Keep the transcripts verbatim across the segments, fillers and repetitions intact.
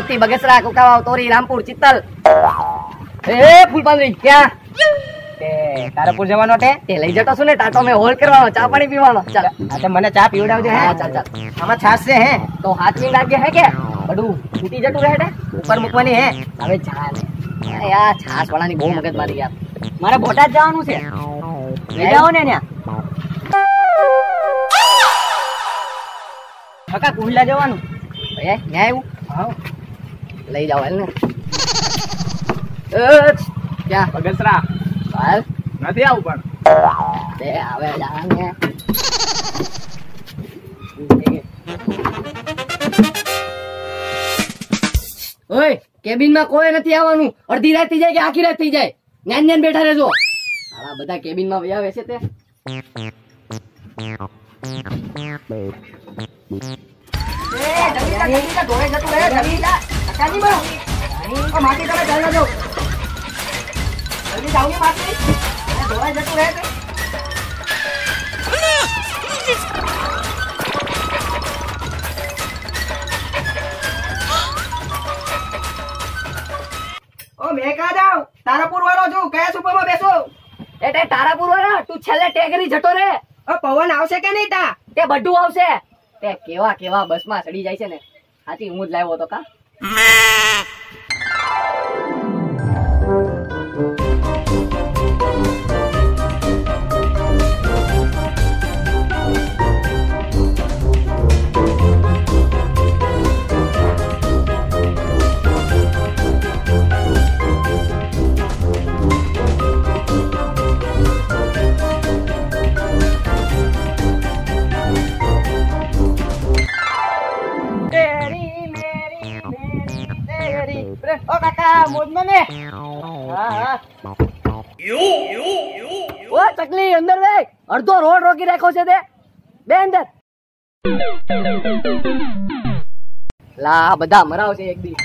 નથી બગસરા કોકાવા તોરી રામપુર ચિત્તલ એ ફૂલપાંદરી ક્યાં તે તારાપુર જવાનો છે તે લઈ જતો છું ને તાતો મે હોલ કરવાનો ચા પાણી પીવાનો ચાલ આતે મને ચા પીવડાવજો હે ચાલ ચાલ આમાં છાશ છે હે તો હાથની લાગે હે કે બડું છૂટી જતું રહે ને ઉપર મૂકવાની હે હવે ચાલ અરે આ છાશ વાળાની બહુ મગજ મારી યાર મારે બોટાદ જવાનું છે લઈ જાઓ ને ન્યા કાકા કુંડલા જવાનું એ ન્યા એવું હા લઈ જાવ હાલ ને એ ક્યાં બગસરા હાલ નથી આવું પણ તે આવે જાને ઓય કેબિન માં કોઈ નથી આવવાનું અડધી રાત થઈ જાય કે આખી રાત થઈ જાય ન્યાન ન્યાન બેઠા રહેજો આ બધા કેબિન માં વ્યાવે છે તે તારાપુર વાળો છું કયા સુપર માં બેસો એટલે તારાપુર વાળો તું છેલ્લે ટેગરી જતો રે પવન આવશે કે નહીં તા તે બધું આવશે તે કેવા કેવા બસ માં ચડી જાય છે ને આથી હું જ લાવ્યો હતો કા અડધો રોડ રોકી રાખો છે તે બે અંદર લા બધા મરાવ છે એક દી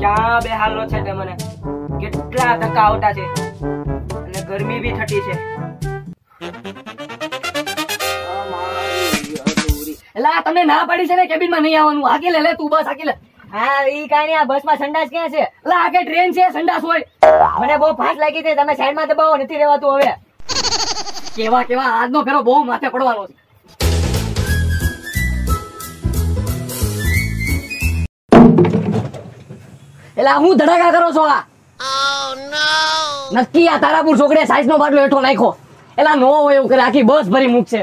ક્યાં બે હાલો છે તે મને કેટલા ધક્કા આવતા છે અને ગરમી બી થતી છે લા તમે ના પાડી છે ને કેબિન માં નહીં આવવાનું આગે લે લે તું બસ આગે લે હા ઈ કાઈ નઈ આ બસ માં સંડાસ ક્યાં છે લા આગે ટ્રેન છે સંડાસ હોય મને બહુ ફાસ લાગી છે તમે સાઈડ માં દબાવો નથી રહેવાતું હવે કેવા કેવા આજનો ફેરો બહુ માથે પડવાનો છે એલા હું ધડાકા કરો છો આ ઓ નો નક્કી આ તારાપુર છોકરે સાઈઝ નો બાટલો હેઠો નાખ્યો એલા નો હોય એવું કરે આખી બસ ભરી મૂકશે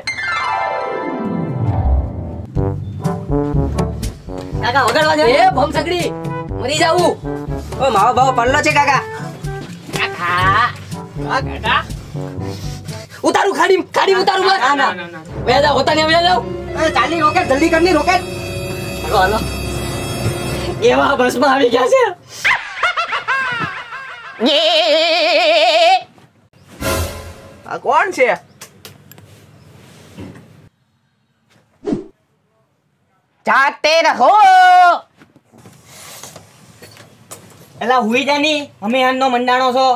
કાકા વગાડવા દે એ ભમ સગડી મરી જાવું ઓ માવો બાવો પડલો છે કાકા કાકા કાકા ઉતારું ખાડી ખાડી ઉતારું મત ના ના ના વે જાવ હોતા ને વે જાવ એ ચાલી રોકે જલ્દી કરની રોકે હાલો હાલો એવા બસમાં આવી ગયા છે યે આ કોણ છે જાતે રહો એલા હુઈ જાની અમે આનો મંડાણો છો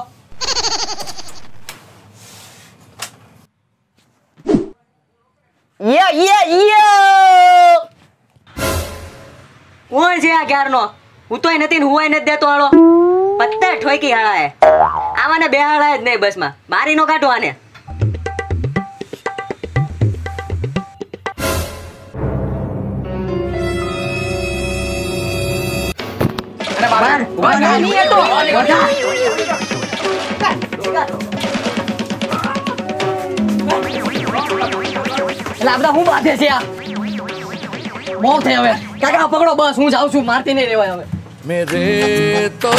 યે યે યે ઓય જે આ ગારનો હું તોય નથી ને હુવાય નથી દેતો હાળો પત્તે ઠોકી હાળા હે આવાને બે હાળા જ નહીં બસમાં મારી નો કાઢો આને Banyak ni itu. Lab dah humbat dia siapa? Mau teh apa? Kakak apa kalau bas, humbat jauh, humbat ini lewat apa? Mere to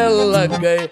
el lag gaye.